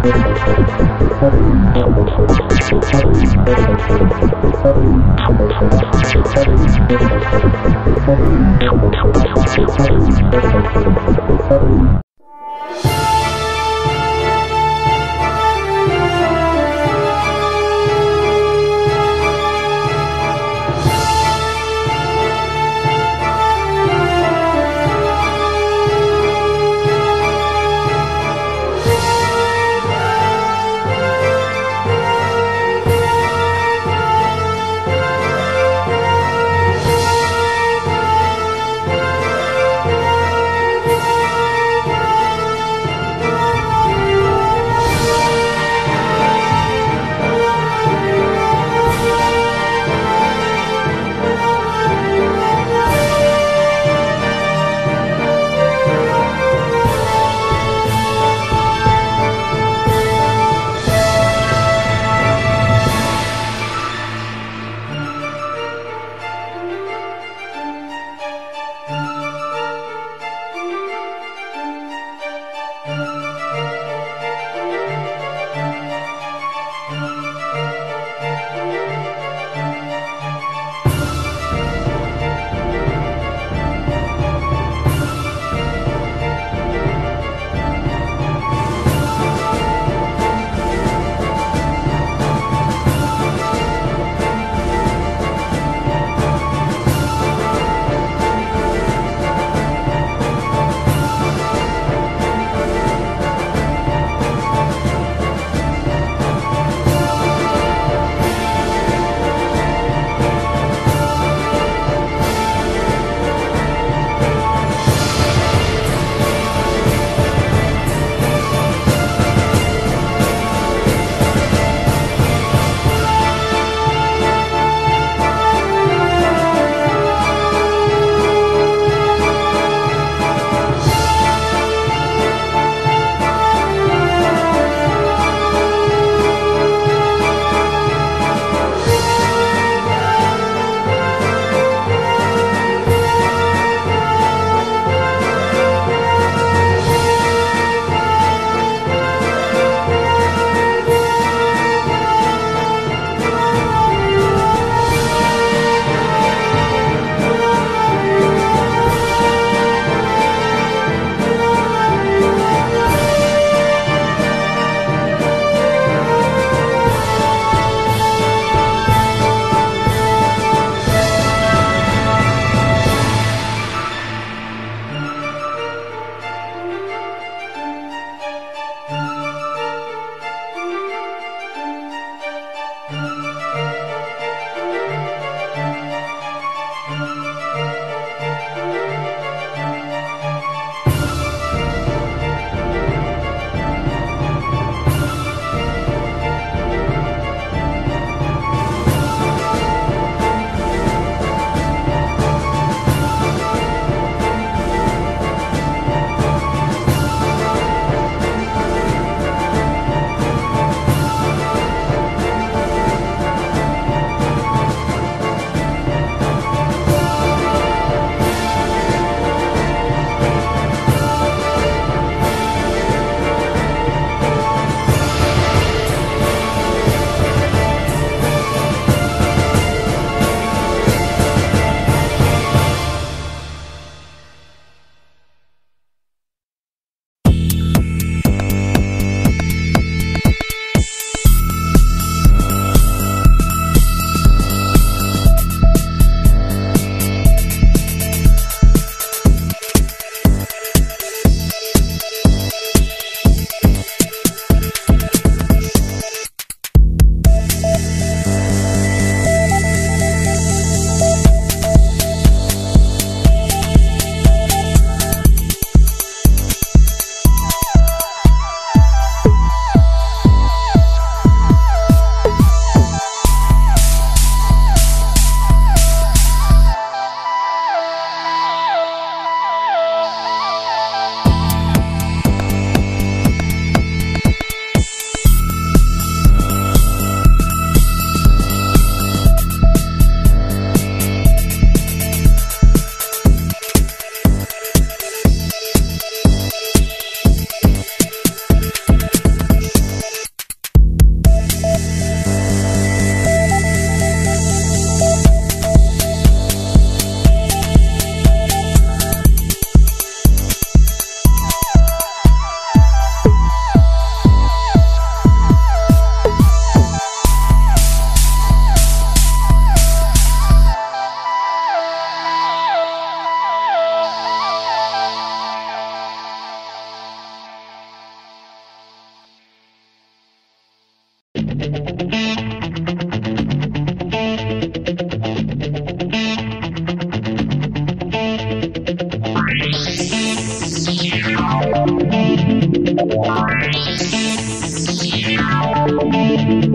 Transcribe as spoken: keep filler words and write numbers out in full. I'm Thank you.